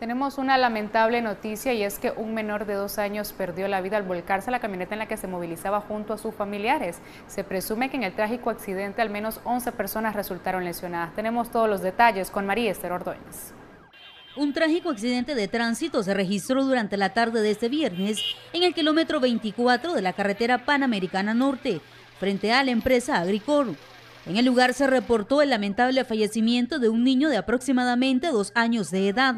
Tenemos una lamentable noticia y es que un menor de 2 años perdió la vida al volcarse la camioneta en la que se movilizaba junto a sus familiares. Se presume que en el trágico accidente al menos 11 personas resultaron lesionadas. Tenemos todos los detalles con María Esther Ordóñez. Un trágico accidente de tránsito se registró durante la tarde de este viernes en el kilómetro 24 de la carretera Panamericana Norte, frente a la empresa Agricor. En el lugar se reportó el lamentable fallecimiento de un niño de aproximadamente 2 años de edad.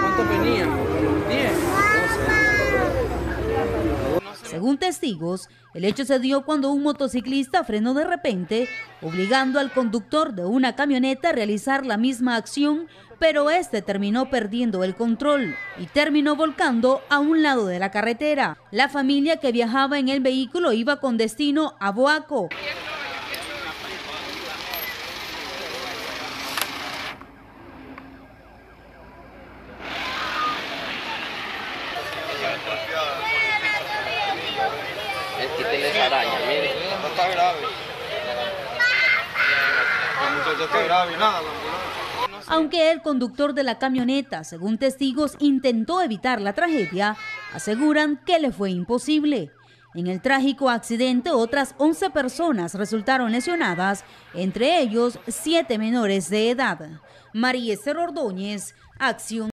¿Cuánto venía? 10. Según testigos, el hecho se dio cuando un motociclista frenó de repente, obligando al conductor de una camioneta a realizar la misma acción, pero este terminó perdiendo el control y terminó volcando a un lado de la carretera. La familia que viajaba en el vehículo iba con destino a Boaco. Es que tiene araña, mire. No está grave. El muchacho está grave, nada. Aunque el conductor de la camioneta, según testigos, intentó evitar la tragedia, aseguran que le fue imposible. En el trágico accidente, otras 11 personas resultaron lesionadas, entre ellos 7 menores de edad. María Esther Ordóñez, Acción.